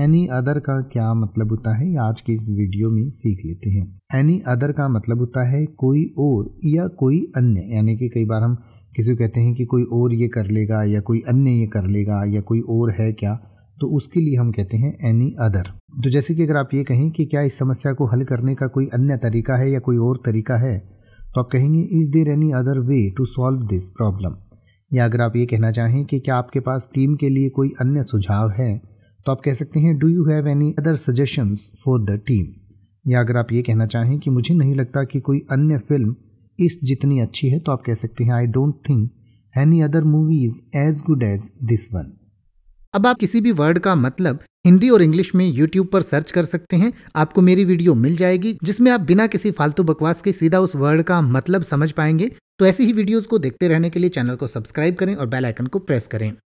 Any other का क्या मतलब होता है, आज की इस वीडियो में सीख लेते हैं। एनी अदर का मतलब होता है कोई और या कोई अन्य, यानी कि कई बार हम किसी को कहते हैं कि कोई और ये कर लेगा या कोई अन्य ये कर लेगा या कोई और है क्या, तो उसके लिए हम कहते हैं एनी अदर। तो जैसे कि अगर आप ये कहें कि क्या इस समस्या को हल करने का कोई अन्य तरीका है या कोई और तरीका है, तो आप कहेंगे is there any other way to solve this problem. या अगर आप ये कहना चाहें कि क्या आपके पास टीम के लिए कोई अन्य सुझाव है, तो आप कह सकते हैं do you have any other suggestions for the team. या अगर आप ये कहना चाहें कि मुझे नहीं लगता कि कोई अन्य फिल्म इस जितनी अच्छी है, तो आप कह सकते हैं I don't think any other movie is as good as this one. अब आप किसी भी वर्ड का मतलब हिंदी और इंग्लिश में यूट्यूब पर सर्च कर सकते हैं, आपको मेरी वीडियो मिल जाएगी जिसमें आप बिना किसी फालतू बकवास के सीधा उस वर्ड का मतलब समझ पाएंगे। तो ऐसी ही वीडियोस को देखते रहने के लिए चैनल को सब्सक्राइब करें और बेल आइकन को प्रेस करें।